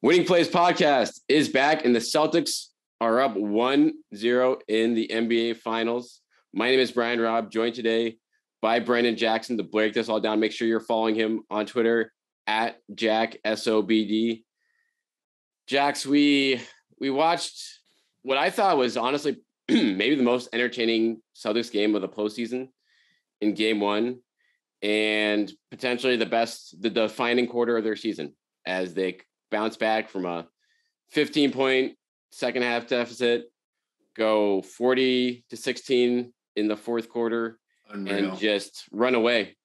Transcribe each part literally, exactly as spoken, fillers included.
Winning Plays Podcast is back, and the Celtics are up one zero in the N B A Finals. My name is Brian Robb, joined today by Brandon Jackson to break this all down. Make sure you're following him on Twitter at Jack S O B D. Jax, we we watched what I thought was honestly maybe the most entertaining Celtics game of the postseason in game one, and potentially the best, the defining quarter of their season as they bounce back from a fifteen-point second half deficit, go forty to sixteen in the fourth quarter, Unreal. and just run away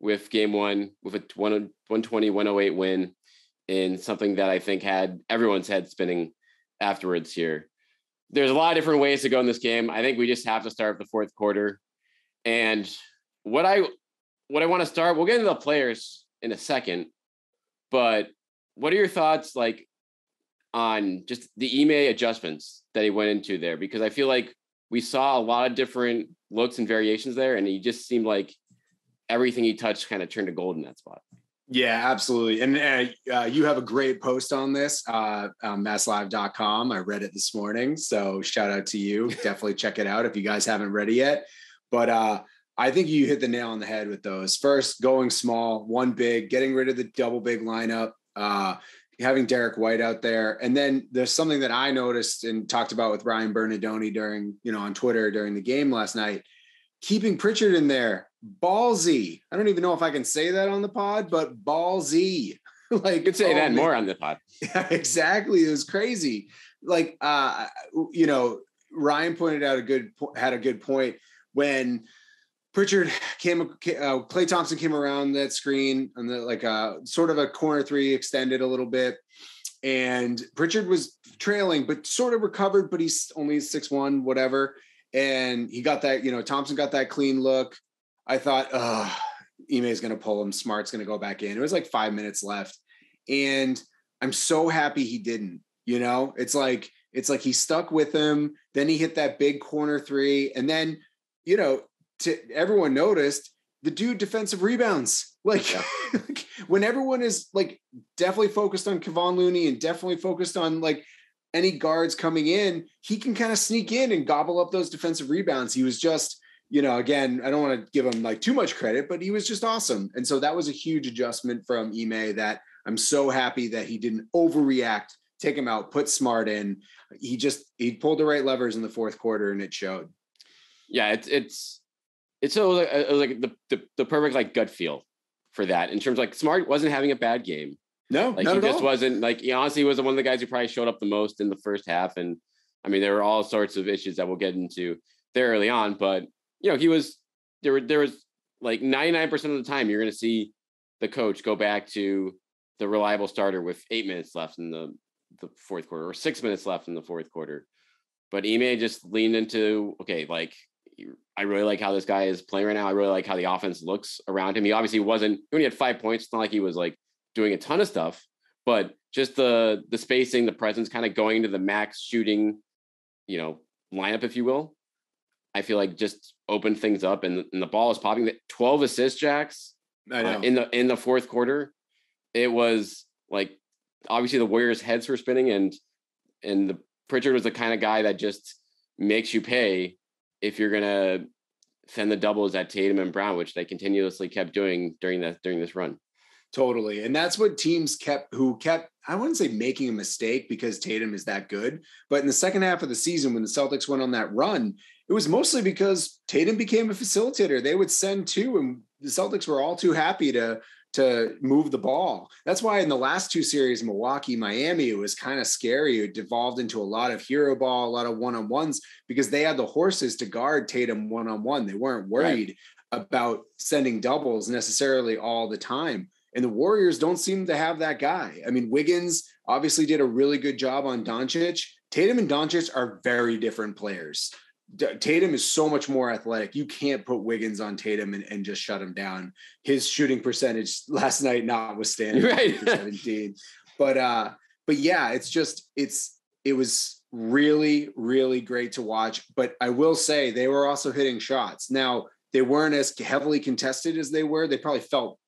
with game one with a one twenty to one oh eight win in something that I think had everyone's head spinning afterwards here. There's a lot of different ways to go in this game. I think we just have to start with the fourth quarter. And what I what I want to start, we'll get into the players in a second, but what are your thoughts like on just the Ime adjustments that he went into there? Because I feel like we saw a lot of different looks and variations there, and he just seemed like everything he touched kind of turned to gold in that spot. Yeah, absolutely. And uh, uh, you have a great post on this, uh, um, mass live dot com. I read it this morning, so shout out to you. Definitely check it out if you guys haven't read it yet. But uh, I think you hit the nail on the head with those. First, going small, one big, getting rid of the double big lineup, uh, having Derek White out there. And then there's something that I noticed and talked about with Ryan Bernadoni during, you know, on Twitter during the game last night, keeping Pritchard in there. Ballsy. I don't even know if I can say that on the pod, but ballsy. Like, you could say oh, that man. More on the pod. Yeah, exactly. It was crazy. Like, uh, you know, Ryan pointed out a good, had a good point when Pritchard came, uh, Klay Thompson came around that screen and the, like a sort of a corner three extended a little bit, and Pritchard was trailing, but sort of recovered, but he's only six one, whatever. And he got that, you know, Thompson got that clean look. I thought, oh, Ime's going to pull him. Smart's going to go back in. It was like five minutes left. And I'm so happy he didn't, you know, it's like, it's like he stuck with him. Then he hit that big corner three. And then, you know, to everyone noticed the dude defensive rebounds, like, yeah. Like when everyone is like definitely focused on Kevon Looney and definitely focused on like any guards coming in, he can kind of sneak in and gobble up those defensive rebounds. He was just, you know, again, I don't want to give him like too much credit, but he was just awesome. And so that was a huge adjustment from Ime that I'm so happy that he didn't overreact, take him out, put Smart in. He just, he pulled the right levers in the fourth quarter and it showed. Yeah. It's, it's, It's so like, it was like the, the the perfect like gut feel for that in terms of like Smart wasn't having a bad game. No, like not he at just all. wasn't like he honestly was one of the guys who probably showed up the most in the first half. And I mean, there were all sorts of issues that we'll get into there early on, but you know, he was there. Were, there was like ninety-nine percent of the time you're going to see the coach go back to the reliable starter with eight minutes left in the, the fourth quarter or six minutes left in the fourth quarter. But Ime just leaned into, okay, like, I really like how this guy is playing right now. I really like how the offense looks around him. He obviously wasn't, he only had five points. It's not like he was like doing a ton of stuff, but just the, the spacing, the presence kind of going to the max shooting, you know, lineup, if you will, I feel like just opened things up and, and the ball is popping. twelve assists, Jax, I know. Uh, in the, in the fourth quarter. It was like, obviously the Warriors heads were spinning and, and the Pritchard was the kind of guy that just makes you pay if you're going to send the doubles at Tatum and Brown, which they continuously kept doing during that, during this run. Totally. And that's what teams kept, who kept, I wouldn't say making a mistake because Tatum is that good, but in the second half of the season, when the Celtics went on that run, it was mostly because Tatum became a facilitator. They would send two and the Celtics were all too happy to, to move the ball. That's why in the last two series, Milwaukee, Miami, it was kind of scary. It devolved into a lot of hero ball, a lot of one-on-ones because they had the horses to guard Tatum one-on-one. They weren't worried right. about sending doubles necessarily all the time. And the Warriors don't seem to have that guy. I mean, Wiggins obviously did a really good job on Doncic. Tatum and Doncic are very different players. Tatum is so much more athletic. You can't put Wiggins on Tatum and, and just shut him down. His shooting percentage last night, notwithstanding, right. seventeen. But, uh, but yeah, it's just, it's, it was really, really great to watch, but I will say they were also hitting shots. Now They weren't as heavily contested as they were. They probably felt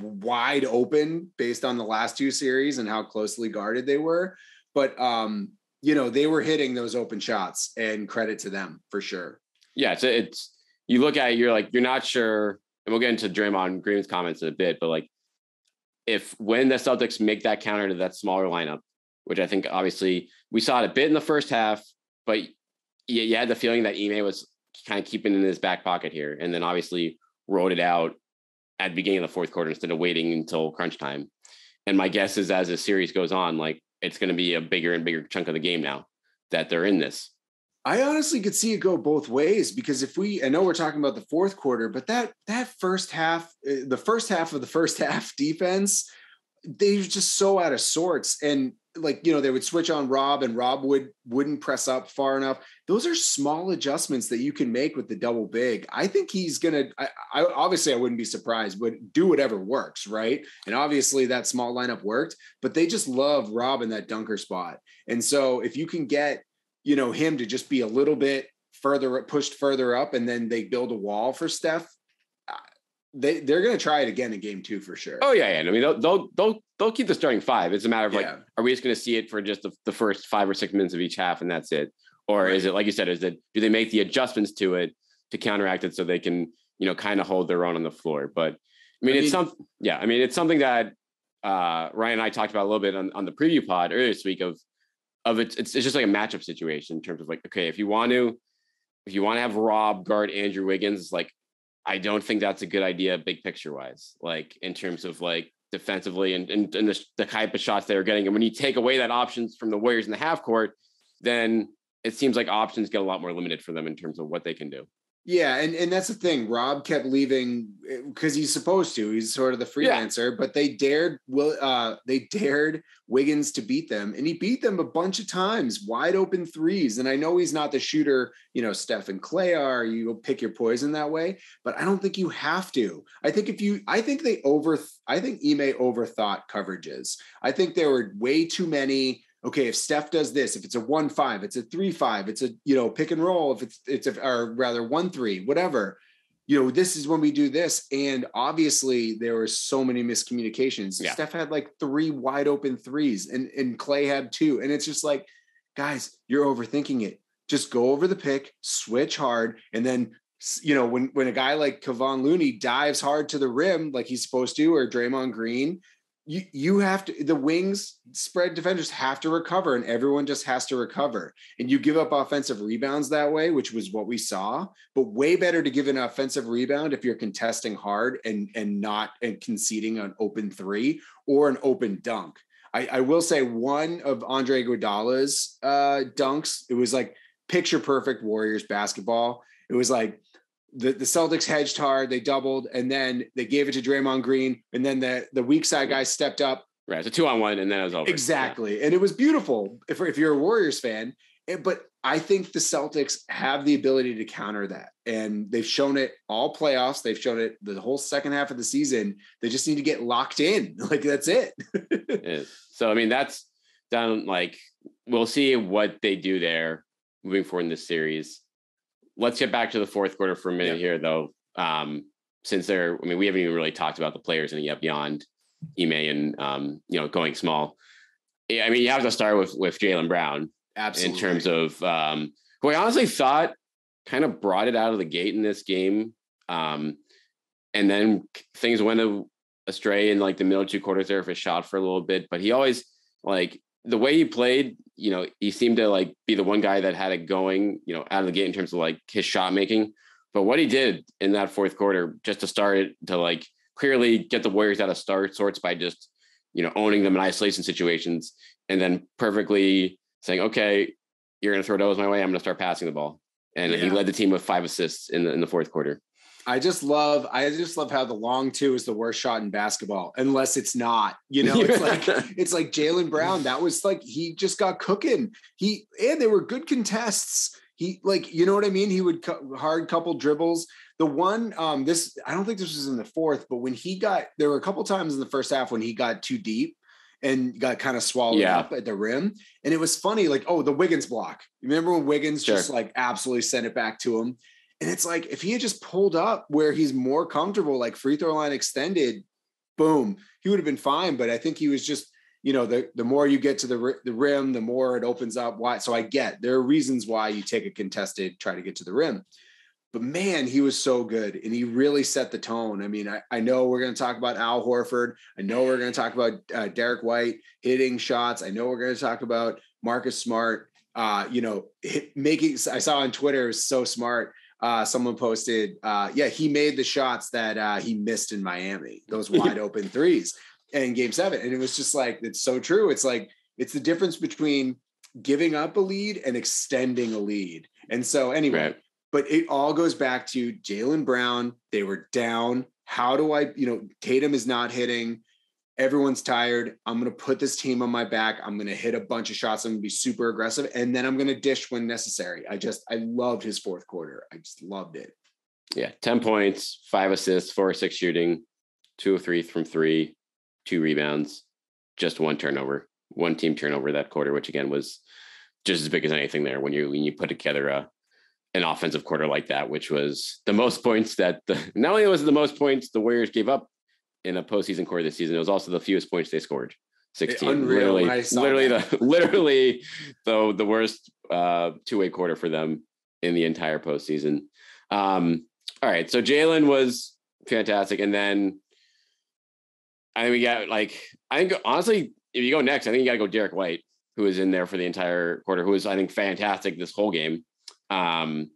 wide open based on the last two series and how closely guarded they were. But, um, you know, they were hitting those open shots, and credit to them for sure. Yeah, it's, it's you look at it, you're like, you're not sure. And we'll get into Draymond Green's comments in a bit, but like if when the Celtics make that counter to that smaller lineup, which I think obviously we saw it a bit in the first half, but you, you had the feeling that Ime was kind of keeping it in his back pocket here. And then obviously rolled it out at the beginning of the fourth quarter instead of waiting until crunch time. And my guess is as the series goes on, like it's going to be a bigger and bigger chunk of the game now that they're in this. I honestly could see it go both ways, because if we, I know we're talking about the fourth quarter, but that, that first half, the first half of the first half defense, they were just so out of sorts. And like, you know, they would switch on Rob and Rob would, wouldn't press up far enough. Those are small adjustments that you can make with the double big. I think he's going to, I obviously I wouldn't be surprised, but do whatever works. Right. And obviously that small lineup worked, but they just love Rob in that dunker spot. And so if you can get, you know, him to just be a little bit further pushed further up, and then they build a wall for Steph. They they're going to try it again in game two for sure. Oh yeah. yeah. I mean, they'll, they'll, they'll, they'll keep the starting five. It's a matter of yeah. like, are we just going to see it for just the, the first five or six minutes of each half and that's it? Or right. is it, like you said, is that, do they make the adjustments to it to counteract it so they can, you know, kind of hold their own on the floor? But I mean, I it's something, yeah. I mean, it's something that uh, Ryan and I talked about a little bit on, on the preview pod earlier this week of, Of it's, it's just like a matchup situation in terms of like, okay, if you want to, if you want to have Rob guard Andrew Wiggins, it's like, I don't think that's a good idea, big picture wise, like in terms of like defensively and, and, and the, the type of shots they were getting. And when you take away that options from the Warriors in the half court, then it seems like options get a lot more limited for them in terms of what they can do. Yeah. And, and that's the thing. Rob kept leaving because he's supposed to, he's sort of the freelancer, yeah. but they dared, Will, uh, they dared Wiggins to beat them, and he beat them a bunch of times, wide open threes. And I know he's not the shooter, you know, Steph and Klay are, you pick your poison that way, but I don't think you have to. I think if you, I think they over, I think Ime overthought coverages. I think there were way too many. Okay, if Steph does this, if it's a one five, it's a three five, it's a, you know, pick and roll, if it's it's a, or rather one three, whatever, you know, this is when we do this. And obviously there were so many miscommunications. Yeah. Steph had like three wide open threes, and and Klay had two, and it's just like, guys, you're overthinking it. Just go over the pick, switch hard, and then, you know, when when a guy like Kevon Looney dives hard to the rim like he's supposed to, or Draymond Green. You you have to, the wings spread defenders have to recover, and everyone just has to recover. And you give up offensive rebounds that way, which was what we saw, but way better to give an offensive rebound if you're contesting hard and, and not and conceding an open three or an open dunk. I, I will say one of Andre Iguodala's uh, dunks, it was like picture perfect Warriors basketball. It was like, The, the Celtics hedged hard, they doubled, and then they gave it to Draymond Green, and then the, the weak side guy stepped up. Right, it's a two-on-one, and then it was over. Exactly, yeah. And it was beautiful if, if you're a Warriors fan, but I think the Celtics have the ability to counter that, and they've shown it all playoffs. They've shown it the whole second half of the season. They just need to get locked in. Like, that's it. It is. So, I mean, that's done. Like, we'll see what they do there moving forward in this series. Let's get back to the fourth quarter for a minute yeah. here, though. Um, since they're, I mean, we haven't even really talked about the players and yet beyond Ime and, um, you know, going small. I mean, you have to start with, with Jaylen Brown. Absolutely. In terms of um, who I honestly thought kind of brought it out of the gate in this game. Um, and then things went astray in like the middle two quarters there for his shot for a little bit, but he always like, the way he played, you know, he seemed to like be the one guy that had it going, you know, out of the gate in terms of like his shot making. But what he did in that fourth quarter, just to start it, to like clearly get the Warriors out of start sorts by just, you know, owning them in isolation situations, and then perfectly saying, okay, you're going to throw those my way, I'm going to start passing the ball. And yeah. he led the team with five assists in the, in the fourth quarter. I just love, I just love how the long two is the worst shot in basketball, unless it's not, you know, it's like, it's like Jaylen Brown. That was like, he just got cooking. He, and they were good contests. He like, you know what I mean? He would cu- hard couple dribbles. The one, um, this, I don't think this was in the fourth, but when he got, there were a couple times in the first half when he got too deep and got kind of swallowed yeah. up at the rim. And it was funny, like, oh, the Wiggins block. You remember when Wiggins sure. just like absolutely sent it back to him? And it's like, if he had just pulled up where he's more comfortable, like free throw line extended, boom, he would have been fine. But I think he was just, you know, the, the more you get to the, the rim, the more it opens up wide. So I get there are reasons why you take a contested, try to get to the rim. But man, he was so good. And he really set the tone. I mean, I, I know we're going to talk about Al Horford. I know we're going to talk about uh, Derek White hitting shots. I know we're going to talk about Marcus Smart, uh, you know, hit, making, I saw on Twitter, it was so smart. Uh, someone posted, uh, yeah, he made the shots that uh, he missed in Miami, those wide open threes in game seven. And it was just like, it's so true. It's like, it's the difference between giving up a lead and extending a lead. And so anyway, right. But it all goes back to Jaylen Brown. They were down. How do I, you know, Tatum is not hitting. Everyone's tired. I'm going to put this team on my back. I'm going to hit a bunch of shots. I'm going to be super aggressive. And then I'm going to dish when necessary. I just, I loved his fourth quarter. I just loved it. Yeah. ten points, five assists, four, six shooting, two of three from three, two rebounds, just one turnover, one team turnover that quarter, which again was just as big as anything there. When you, when you put together a, an offensive quarter like that, which was the most points that the, not only was it the most points the Warriors gave up in a postseason quarter this season, it was also the fewest points they scored. sixteen. Unreal. Literally, literally the, literally the, the worst uh, two-way quarter for them in the entire postseason. Um, all right. So Jaylen was fantastic. And then I think we got like, I think honestly, if you go next, I think you gotta go Derek White, who was in there for the entire quarter, who was, I think, fantastic this whole game. Um,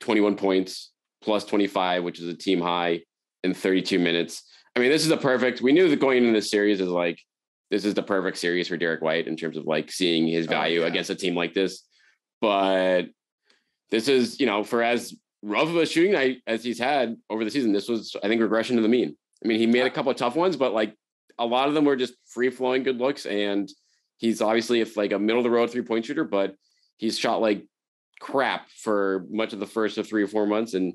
twenty-one points plus twenty-five, which is a team high in thirty-two minutes. I mean, this is a perfect, we knew that going into this series is like, this is the perfect series for Derek White in terms of like seeing his value oh, yeah. against a team like this. But this is, you know, for as rough of a shooting night as he's had over the season, this was, I think, regression to the mean. I mean, he made a couple of tough ones, but like a lot of them were just free flowing good looks. And he's obviously if like a middle of the road three point shooter, but he's shot like crap for much of the first of three or four months and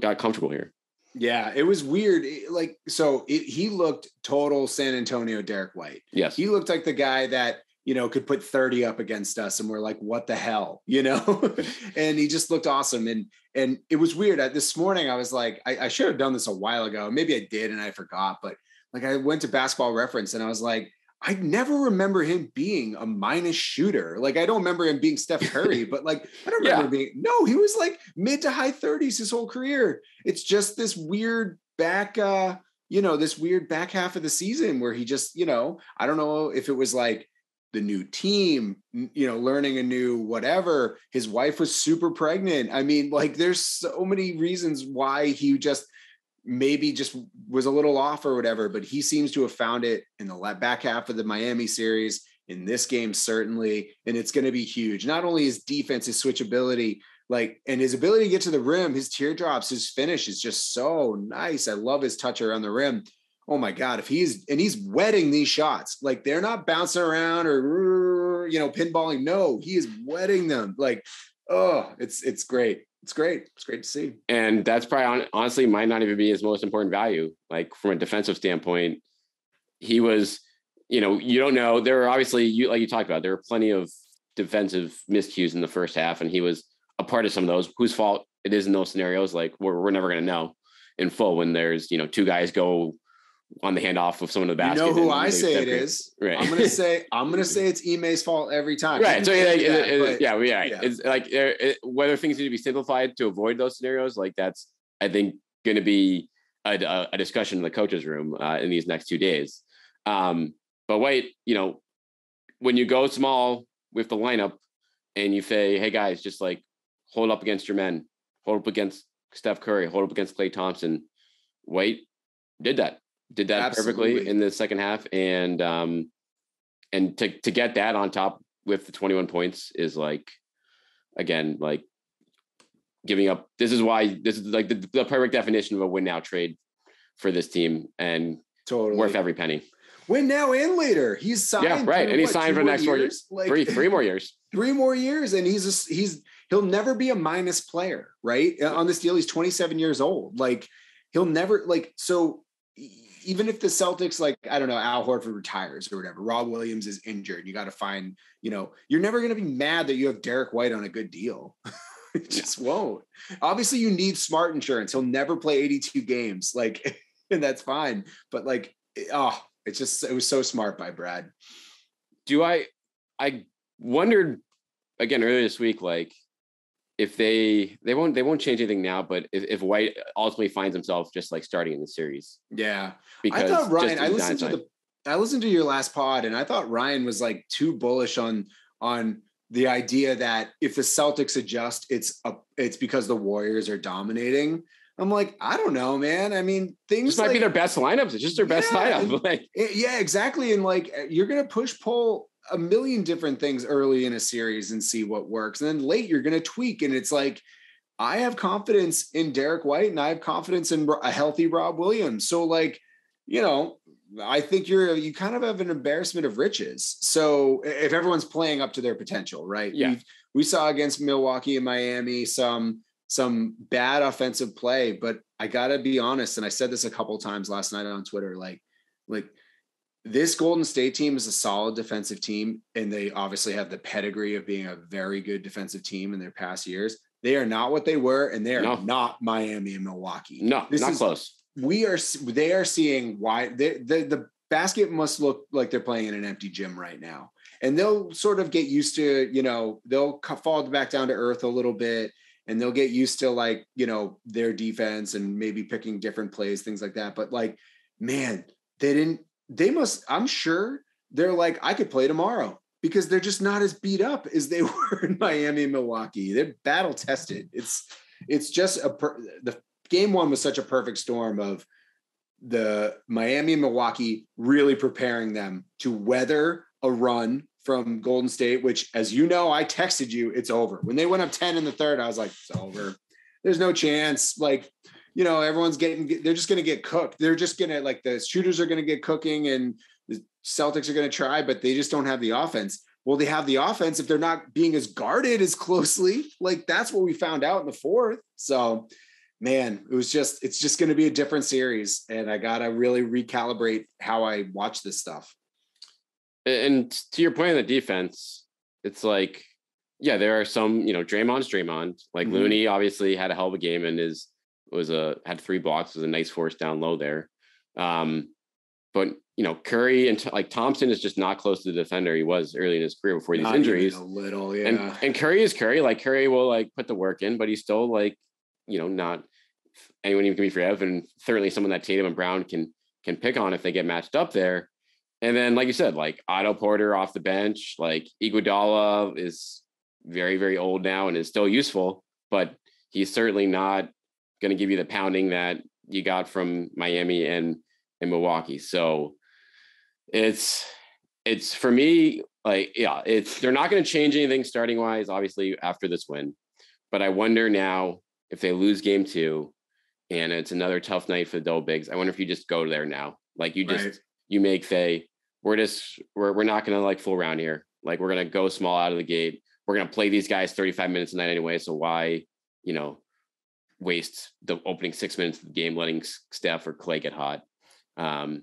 got comfortable here. Yeah, it was weird. It, like, so it, he looked total San Antonio Derek White. Yes. He looked like the guy that, you know, could put thirty up against us and we're like, what the hell, you know? And he just looked awesome. And, and it was weird. I, this morning, I was like, I, I should have done this a while ago. Maybe I did and I forgot, but like I went to Basketball Reference and I was like, I never remember him being a minus shooter. Like, I don't remember him being Steph Curry, but like, I don't remember yeah. being, no, he was like mid to high thirties his whole career. It's just this weird back, uh, you know, this weird back half of the season where he just, you know, I don't know if it was like the new team, you know, learning a new, whatever. His wife was super pregnant. I mean, like there's so many reasons why he just maybe just was a little off or whatever, but he seems to have found it in the back half of the Miami series, in this game, certainly. And it's going to be huge. Not only his defense, his switchability, like, and his ability to get to the rim, his teardrops, his finish is just so nice. I love his touch around the rim. Oh my God. If he's, and he's wetting these shots, like they're not bouncing around or, you know, pinballing. No, he is wetting them. Like, oh, it's, it's great. It's great. It's great to see. And that's probably honestly might not even be his most important value. Like from a defensive standpoint, he was, you know, you don't know. There are obviously, you like you talked about, there were plenty of defensive miscues in the first half, and he was a part of some of those. Whose fault it is in those scenarios, like we're, we're never going to know in full when there's, you know, two guys go on the handoff of someone in the basket. You know who I say it is. Right. I'm going to say, I'm going to say it's Ime's fault every time. Right. So like, that, it, but, yeah, yeah, yeah. It's like it, whether things need to be simplified to avoid those scenarios, like that's, I think, going to be a, a discussion in the coach's room uh, in these next two days. Um, but wait, you know, when you go small with the lineup and you say, hey guys, just like hold up against your men, hold up against Steph Curry, hold up against Klay Thompson. White did that. Did that Absolutely. perfectly in the second half. And, um, and to, to get that on top with the twenty-one points is like, again, like giving up. This is why this is like the, the perfect definition of a win now trade for this team, and totally worth every penny. Win now and later. He's signed. Yeah, right. And he's signed for the next four years, like, three, three more years, three more years. And he's, just, he's, he'll never be a minus player, right? On this deal. He's twenty-seven years old. Like he'll never like, so even if the Celtics, like, I don't know, Al Horford retires or whatever, Rob Williams is injured, you got to find, you know, you're never going to be mad that you have Derek White on a good deal. It just yeah. won't. Obviously, you need Smart insurance. He'll never play eighty-two games, like, and that's fine. But like, oh, it's just, it was so smart by Brad. Do I? I wondered again earlier this week, like, if they they won't they won't change anything now, but if, if White ultimately finds himself just like starting in the series, yeah. Because I thought Ryan. I listened to the I listened to your last pod, and I thought Ryan was like too bullish on on. the idea that if the Celtics adjust, it's a, it's because the Warriors are dominating. I'm like, I don't know, man. I mean, things this might like, be their best lineups. It's just their best yeah, lineup. And, like, it, yeah, exactly. And like, you're gonna push pull a million different things early in a series and see what works, and then late you're gonna tweak. And it's like, I have confidence in Derek White, and I have confidence in a healthy Rob Williams. So like, you know. I think you're, you kind of have an embarrassment of riches. So if everyone's playing up to their potential, right? Yeah. We've, we saw against Milwaukee and Miami, some, some bad offensive play, but I gotta be honest. And I said this a couple of times last night on Twitter, like, like this Golden State team is a solid defensive team. And they obviously have the pedigree of being a very good defensive team in their past years. They are not what they were. And they are no. not Miami and Milwaukee. No, this not is, close. We are, they are seeing why they, the, the basket must look like they're playing in an empty gym right now. And they'll sort of get used to, you know, they'll fall back down to earth a little bit, and they'll get used to like, you know, their defense and maybe picking different plays, things like that. But like, man, they didn't, they must, I'm sure they're like, I could play tomorrow because they're just not as beat up as they were in Miami and Milwaukee. They're battle tested. It's, it's just a, per, the, Game one was such a perfect storm of the Miami and Milwaukee really preparing them to weather a run from Golden State, which, as you know, I texted you, it's over. When they went up ten in the third, I was like, it's over. There's no chance. Like, you know, everyone's getting, they're just going to get cooked. They're just going to, like, the shooters are going to get cooking and the Celtics are going to try, but they just don't have the offense. Well, they have the offense if they're not being as guarded as closely. Like, that's what we found out in the fourth. So, man, it was just, it's just going to be a different series. And I got to really recalibrate how I watch this stuff. And to your point on the defense, it's like, yeah, there are some, you know, Draymond's Draymond, like mm-hmm. Looney obviously had a hell of a game and is, was a, had three blocks, was a nice force down low there. Um, but you know, Curry and like Thompson is just not close to the defender he was early in his career before these not injuries. A little, yeah. And, and Curry is Curry, like Curry will like put the work in, but he's still like, you know, not anyone even can be free of, and certainly someone that Tatum and Brown can can pick on if they get matched up there. And then, like you said, like Otto Porter off the bench, like Iguodala is very, very old now and is still useful, but he's certainly not going to give you the pounding that you got from Miami and, and Milwaukee. So it's, it's for me, like, yeah, it's, they're not going to change anything starting wise, obviously after this win, but I wonder now if they lose game two and it's another tough night for the Dole Bigs, I wonder if you just go there now. Like you just, right. you make they, we're just, we're we're not going to like fool around here. Like we're going to go small out of the gate. We're going to play these guys thirty-five minutes a night anyway. So why, you know, waste the opening six minutes of the game, letting Steph or Klay get hot. Um,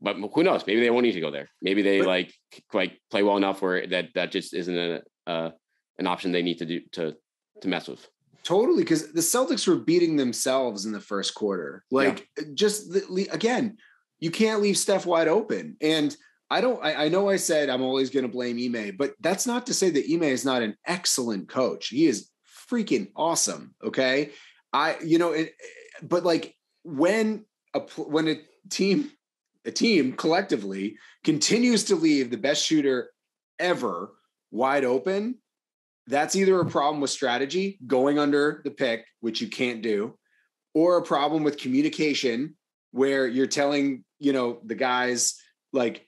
but who knows? Maybe they won't need to go there. Maybe they but, like, like play well enough where that, that just isn't a, uh, an option they need to do to, to mess with. Totally, because the Celtics were beating themselves in the first quarter. Like, yeah. just the, again, you can't leave Steph wide open. And I don't, I, I know I said I'm always going to blame Ime, but that's not to say that Ime is not an excellent coach. He is freaking awesome. Okay, I, you know, it, but like when a when a team, a team collectively continues to leave the best shooter ever wide open, that's either a problem with strategy, going under the pick, which you can't do, or a problem with communication where you're telling, you know, the guys like,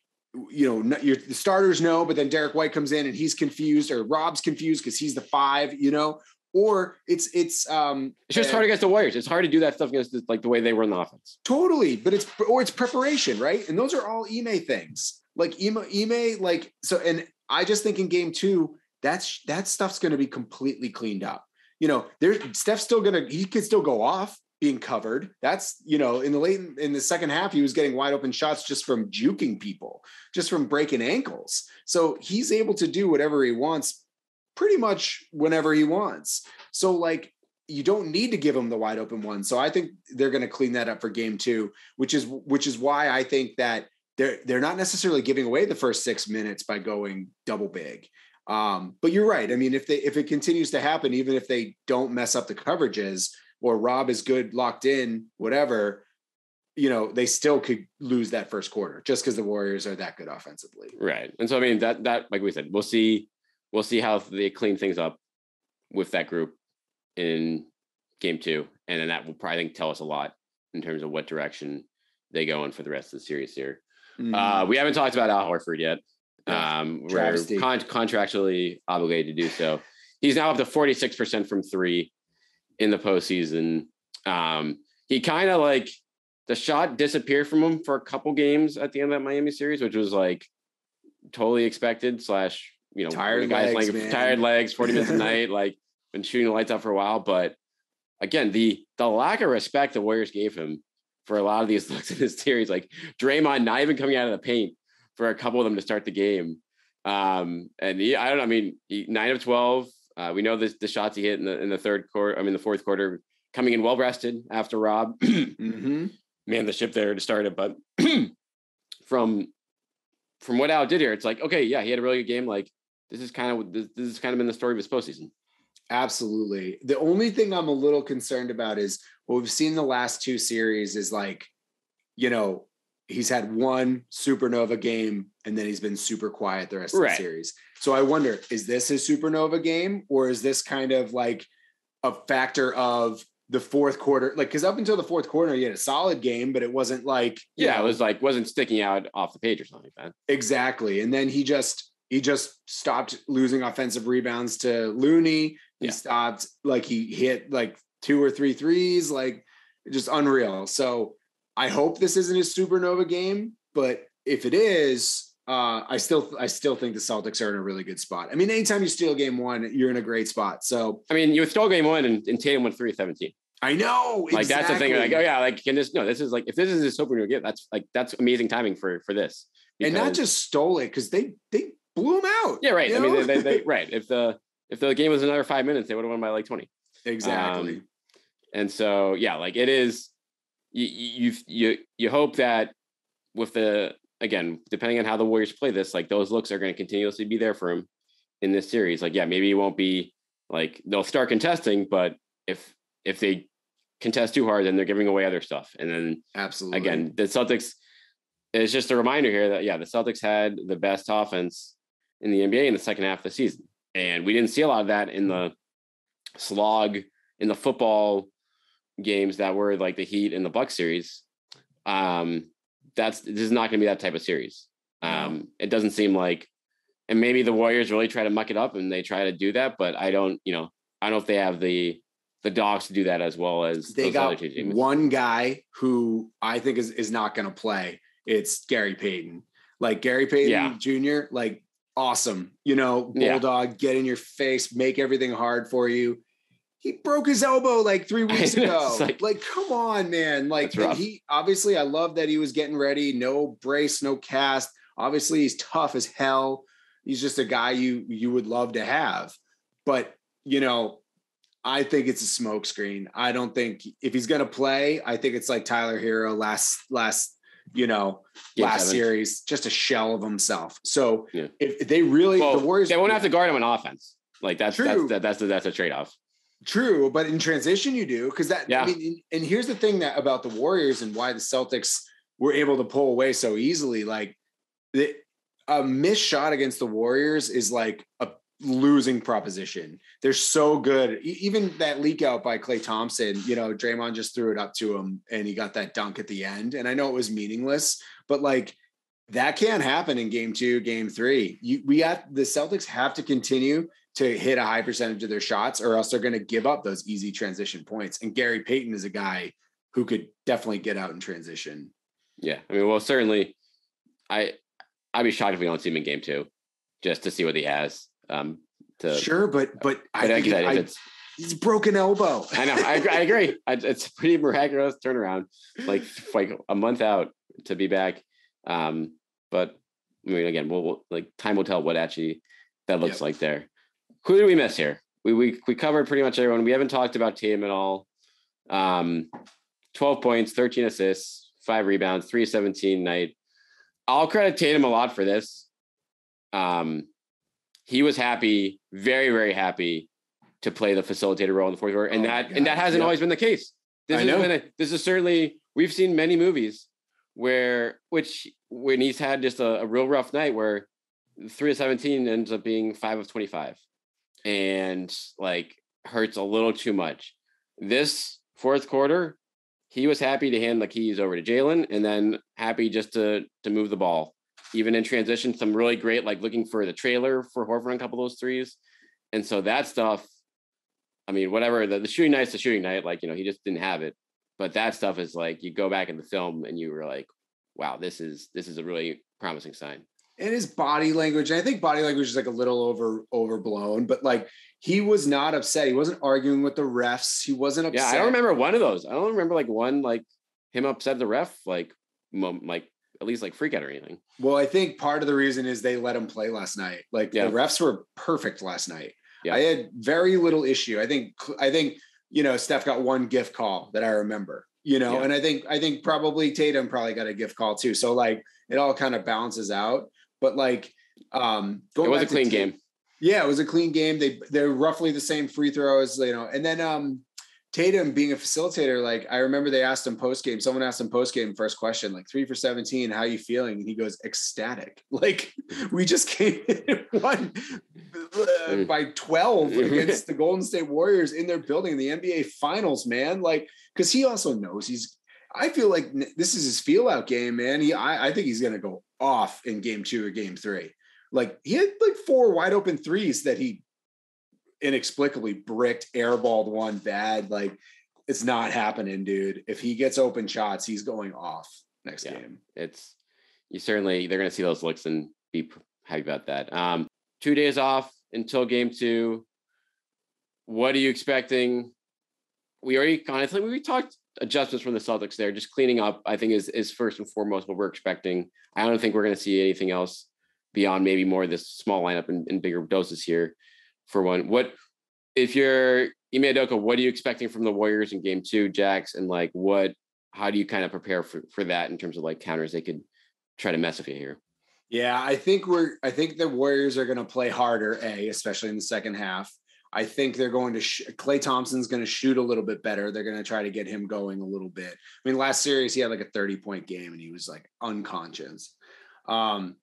you know, your the starters know, but then Derek White comes in and he's confused, or Rob's confused because he's the five, you know, or it's, it's, um, it's just uh, hard against the Warriors. It's hard to do that stuff against like the way they run the offense. Totally. But it's, or it's preparation, right? And those are all Ime things like Ime, Ime, like, so, and I just think in game two, that's that stuff's going to be completely cleaned up. You know, there's Steph's still going to, he could still go off being covered. That's, you know, in the late, in the second half, he was getting wide open shots just from juking people, just from breaking ankles. So he's able to do whatever he wants pretty much whenever he wants. So like, you don't need to give him the wide open one. So I think they're going to clean that up for game two, which is, which is why I think that they're, they're not necessarily giving away the first six minutes by going double big. Um, but you're right. I mean, if they, if it continues to happen, even if they don't mess up the coverages or Rob is good, locked in, whatever, you know, they still could lose that first quarter just because the Warriors are that good offensively. Right. And so, I mean, that, that, like we said, we'll see, we'll see how they clean things up with that group in game two. And then that will probably tell us a lot in terms of what direction they go in for the rest of the series here. Mm. Uh, we haven't talked about Al Horford yet. Um, we're con- contractually obligated to do so. He's now up to forty-six percent from three in the postseason. Um, he kind of like the shot disappeared from him for a couple games at the end of that Miami series, which was like totally expected slash, you know, tired guys legs, like man. tired legs, forty minutes a night, like been shooting the lights out for a while. But again, the, the lack of respect the Warriors gave him for a lot of these looks in this series, like Draymond not even coming out of the paint for a couple of them to start the game. Um, and he, I don't know, I mean, he, nine of twelve, uh, we know this, the shots he hit in the, in the third quarter, I mean, the fourth quarter, coming in well-rested after Rob, mm-hmm. man, the ship there to start it. But from, from what Al did here, it's like, okay, yeah, he had a really good game. Like this is kind of, this, this has kind of been the story of his postseason. Absolutely. The only thing I'm a little concerned about is what we've seen the last two series is like, you know, he's had one supernova game and then he's been super quiet the rest right. of the series. So I wonder, is this his supernova game or is this kind of like a factor of the fourth quarter? Like, cause up until the fourth quarter, he had a solid game, but it wasn't like, yeah, know, it was like, wasn't sticking out off the page or something like that. Exactly. And then he just, he just stopped losing offensive rebounds to Looney. He yeah. stopped, like he hit like two or three threes, like just unreal. So I hope this isn't his supernova game, but if it is, uh, I still I still think the Celtics are in a really good spot. I mean, anytime you steal game one, you're in a great spot. So I mean, you stole game one and, and Tatum went three of seventeen. I know, like exactly. That's the thing. Like, oh yeah, like can this? No, this is like if this is his supernova game, that's like that's amazing timing for for this. Because, and not just stole it because they they blew him out. Yeah, right. I know? mean, they, they, they right. If the if the game was another five minutes, they would have won by like twenty. Exactly. Um, and so yeah, like it is. You, you you you hope that with the, again, depending on how the Warriors play this, like those looks are going to continuously be there for him in this series. Like, yeah, maybe it won't be like they'll start contesting, but if if they contest too hard, then they're giving away other stuff. And then absolutely, again, the Celtics, it's just a reminder here that, yeah, the Celtics had the best offense in the N B A in the second half of the season. And we didn't see a lot of that in the slog, in the football games that were like the Heat and the Bucks series. Um, that's this is not going to be that type of series. Um, it doesn't seem like, and maybe the Warriors really try to muck it up and they try to do that, but I don't, you know, I don't know if they have the the dogs to do that as well as they got other two teams. One guy who I think is is not going to play. It's Gary Payton, like Gary Payton yeah. Junior Like awesome, you know, bulldog, yeah. get in your face, make everything hard for you. He broke his elbow like three weeks ago. like, like, come on, man. Like he obviously, I love that he was getting ready. No brace, no cast. Obviously he's tough as hell. He's just a guy you, you would love to have, but you know, I think it's a smokescreen. I don't think if he's going to play, I think it's like Tyler Hero last, last, you know, yeah, last seven. series, just a shell of himself. So yeah. if, if they really, well, the Warriors, they won't have to guard him on offense. Like that's, that's, that's, that's, that's a trade-off. True, but in transition you do because that. Yeah. I mean, and here's the thing that about the Warriors and why the Celtics were able to pull away so easily. Like, the, a missed shot against the Warriors is like a losing proposition. They're so good. E- even that leak out by Klay Thompson, you know, Draymond just threw it up to him and he got that dunk at the end. And I know it was meaningless, but like that can't happen in game two, game three. You, we got the Celtics have to continue to hit a high percentage of their shots or else they're going to give up those easy transition points. And Gary Payton is a guy who could definitely get out in transition. Yeah. I mean, well, certainly I, I'd be shocked if we don't see him in game two just to see what he has. Um, to, sure. But, but I think I, it's, it's broken elbow. I know. I, I agree. I, it's a pretty miraculous turnaround, like, like a month out to be back. Um, but I mean, again, we'll, we'll like time will tell what actually that looks yep. like there. who did we miss here? We we we covered pretty much everyone. We haven't talked about Tatum at all. Um, twelve points, thirteen assists, five rebounds, three seventeen night. I'll credit Tatum a lot for this. Um, he was happy, very, very happy to play the facilitator role in the fourth quarter. And oh that God, and that hasn't yeah. always been the case. This I know. Been a, this is certainly, we've seen many movies where, which when he's had just a, a real rough night where three of seventeen ends up being five of twenty-five and like hurts a little too much. This fourth quarter, he was happy to hand the keys over to Jaylen and then happy just to, to move the ball, even in transition, some really great, like looking for the trailer for Horford on a couple of those threes. And so that stuff, I mean, whatever the, the shooting night's the shooting night, like, you know, he just didn't have it, but that stuff is like, you go back in the film and you were like, wow, this is, this is a really promising sign. And his body language, and I think body language is like a little over overblown, but like he was not upset. He wasn't arguing with the refs. He wasn't upset. Yeah, I don't remember one of those. I don't remember like one, like him upset the ref, like, like at least like freak out or anything. Well, I think part of the reason is they let him play last night. Like yeah. the refs were perfect last night. Yeah. I had very little issue. I think, I think, you know, Steph got one gift call that I remember, you know, yeah. and I think, I think probably Tatum probably got a gift call too. So like it all kind of balances out. But like, um, going it was back a clean game. Yeah, it was a clean game. They they're roughly the same free throws, you know. And then um, Tatum being a facilitator, like I remember they asked him post game. Someone asked him post game first question, like three for seventeen. How you feeling? And he goes ecstatic. Like we just came in one uh, by twelve against the Golden State Warriors in their building, the N B A Finals, man. Like because he also knows he's. I feel like this is his feel out game, man. He I, I think he's gonna go off in game two or game three. Like he had like four wide open threes that he inexplicably bricked, airballed one bad. Like it's not happening, dude. If he gets open shots, he's going off next yeah, game. It's you certainly they're gonna see those looks and be happy about that. Um, two days off until game two. What are you expecting? We already honestly we talked adjustments from the Celtics there, just cleaning up, I think is, is first and foremost what we're expecting. I don't think we're going to see anything else beyond maybe more of this small lineup and, and bigger doses here for one. What, if you're Ime Udoka, what are you expecting from the Warriors in game two, Jax? And like, what, how do you kind of prepare for, for that in terms of like counters they could try to mess with you here? Yeah, I think we're, I think the Warriors are going to play harder, A, especially in the second half. I think they're going to sh- Klay Thompson's going to shoot a little bit better. They're going to try to get him going a little bit. I mean, last series he had like a thirty point game and he was like unconscious. Um,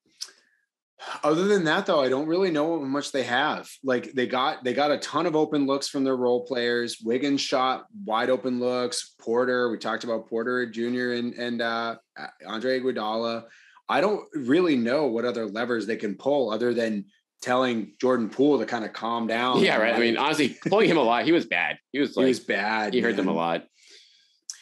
other than that, though, I don't really know how much they have. Like they got they got a ton of open looks from their role players. Wiggins shot wide open looks. Porter, we talked about Porter Junior and and uh, Andre Iguodala. I don't really know what other levers they can pull other than telling Jordan Poole to kind of calm down. Yeah, right. Like, I mean, honestly, pulling him a lot. He was bad. He was like, he was bad. He hurt man. them a lot.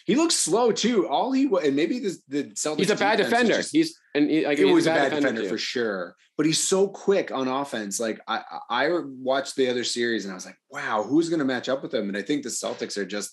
He looked slow too. All he was, and maybe the, the Celtics. He's a bad defender. Just, he's and he, like, it he's was a bad, bad defender too. For sure. But he's so quick on offense. Like I, I watched the other series and I was like, wow, who's going to match up with him? And I think the Celtics are just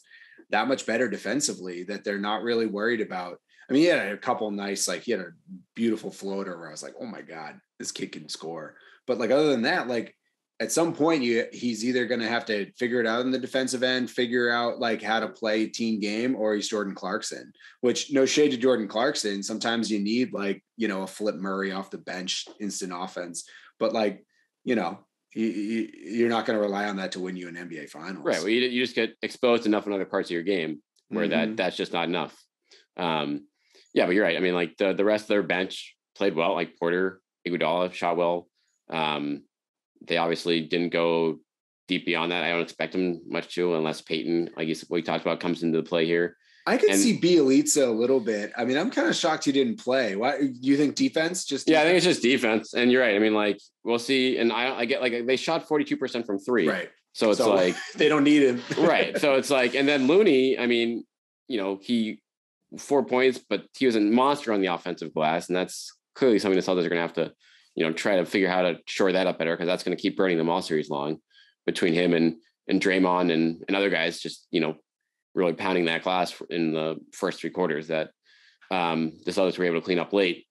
that much better defensively that they're not really worried about. I mean, he had a couple nice, like he had a beautiful floater where I was like, oh my God, this kid can score. But like, other than that, like at some point you, he's either going to have to figure it out on the defensive end, figure out like how to play team game, or he's Jordan Clarkson, which no shade to Jordan Clarkson. Sometimes you need like, you know, a Flip Murray off the bench, instant offense, but like, you know, you, you, you're not going to rely on that to win you an N B A Finals. Right. Well, you, you just get exposed enough in other parts of your game where mm-hmm. that that's just not enough. Um, yeah, but you're right. I mean, like the, the rest of their bench played well, like Porter, Iguodala shot well. Um, they obviously didn't go deep beyond that. I don't expect them much to, unless Peyton, like we talked about, comes into the play here. I could and, see Bjelica a little bit. I mean, I'm kind of shocked he didn't play. Why do you think defense? Just defense? Yeah, I think it's just defense. And you're right. I mean, like we'll see. And I, I get like they shot forty-two percent from three, right? So it's so, like they don't need him, right? So it's like, and then Looney. I mean, you know, he four points, but he was a monster on the offensive glass, and that's clearly something the Celtics are going to have to. You know, try to figure how to shore that up better because that's going to keep burning them all series long between him and and Draymond and, and other guys just, you know, really pounding that glass in the first three quarters that um, the Celtics were able to clean up late.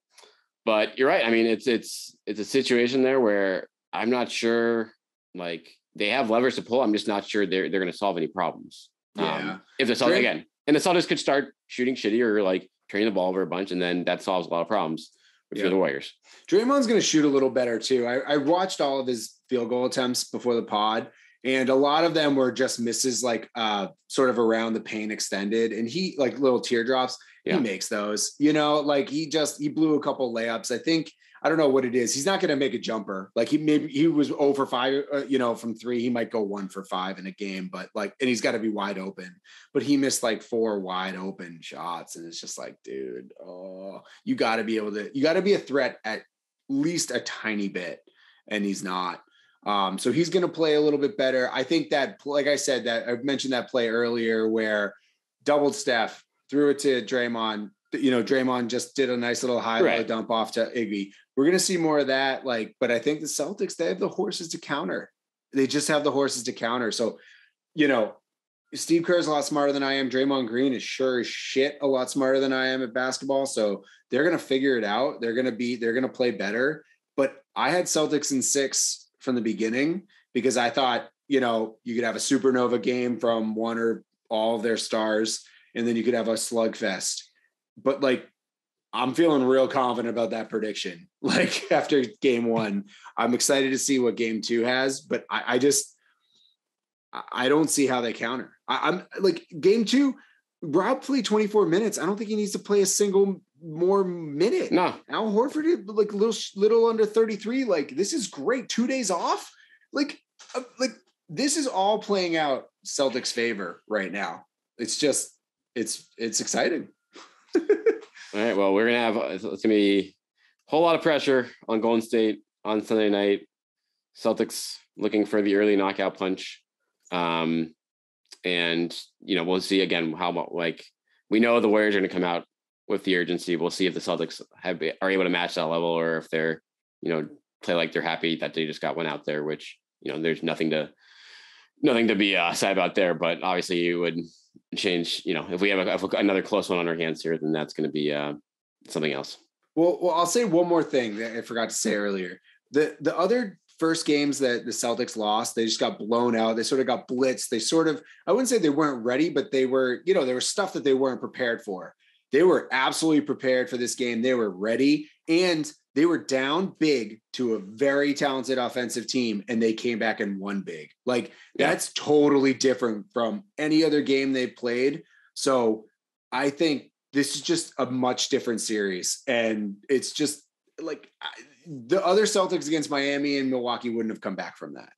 But you're right. I mean, it's it's it's a situation there where I'm not sure, like, they have levers to pull. I'm just not sure they're they're going to solve any problems. Yeah. Um, if the Celtics Dray- again, and the Celtics could start shooting shitty or like turning the ball over a bunch, and then that solves a lot of problems for yeah. the Warriors. Draymond's going to shoot a little better too. I, I watched all of his field goal attempts before the pod, and a lot of them were just misses, like uh, sort of around the paint extended, and he like little teardrops. Yeah. He makes those, you know, like he just he blew a couple layups. I think I don't know what it is. He's not going to make a jumper. Like he maybe he was oh for five, uh, you know, from three. He might go one for five in a game, but like, and he's got to be wide open. But he missed like four wide open shots, and it's just like, dude, oh, you got to be able to. You got to be a threat at least a tiny bit, and he's not. Um, so he's going to play a little bit better. I think that, like I said, that I mentioned that play earlier where doubled Steph, threw it to Draymond. You know, Draymond just did a nice little high right. low dump off to Iggy. We're going to see more of that. Like, but I think the Celtics, they have the horses to counter. They just have the horses to counter. So, you know, Steve Kerr is a lot smarter than I am. Draymond Green is sure as shit a lot smarter than I am at basketball. So they're going to figure it out. They're going to be, they're going to play better. But I had Celtics in six from the beginning because I thought, you know, you could have a supernova game from one or all of their stars, and then you could have a slugfest. But like, I'm feeling real confident about that prediction. Like after game one, I'm excited to see what game two has, but I, I just, I don't see how they counter. I, I'm like game two, Rob played twenty-four minutes. I don't think he needs to play a single more minute. No. Al Horford, like little, little under thirty-three. Like this is great. Two days off. Like, like this is all playing out Celtics' favor right now. It's just, it's, it's exciting. All right. Well, we're gonna have it's gonna be a whole lot of pressure on Golden State on Sunday night. Celtics looking for the early knockout punch, um, and you know we'll see again how like we know the Warriors are gonna come out with the urgency. We'll see if the Celtics have are able to match that level or if they're you know play like they're happy that they just got one out there, which you know there's nothing to nothing to be uh, sad about there. But obviously you would. Change, you know, if we have a, if another close one on our hands here, then that's going to be uh, something else. Well, well, I'll say one more thing that I forgot to say earlier. The the other first games that the Celtics lost, they just got blown out. They sort of got blitzed. They sort of, I wouldn't say they weren't ready, but they were, you know, there was stuff that they weren't prepared for. They were absolutely prepared for this game. They were ready, and they were down big to a very talented offensive team, and they came back and won big. Like yeah. that's totally different from any other game they played. So I think this is just a much different series. And it's just like I, the other Celtics against Miami and Milwaukee wouldn't have come back from that.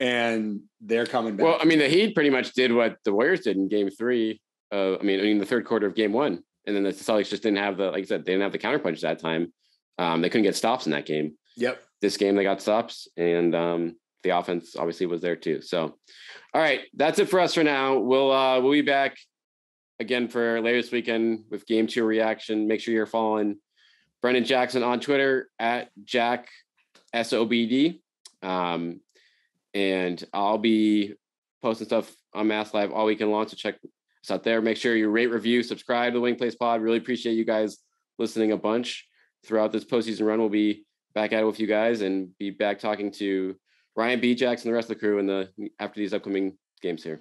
And they're coming back. Well, I mean, the Heat pretty much did what the Warriors did in game three. Uh, I mean, I mean, the third quarter of game one, and then the Celtics just didn't have the, like I said, they didn't have the counterpunch that time. Um, they couldn't get stops in that game. Yep. This game, they got stops, and um, the offense obviously was there too. So, all right, that's it for us for now. We'll uh, we'll be back again for later this weekend with game two reaction. Make sure you're following Brandon Jackson on Twitter at Jack S O B D. Um, and I'll be posting stuff on Mass Live all weekend long, so check us out there. Make sure you rate, review, subscribe to the Winning Plays Pod. Really appreciate you guys listening a bunch. Throughout this postseason run, we'll be back at it with you guys and be back talking to Ryan B. Jackson and the rest of the crew in the after these upcoming games here.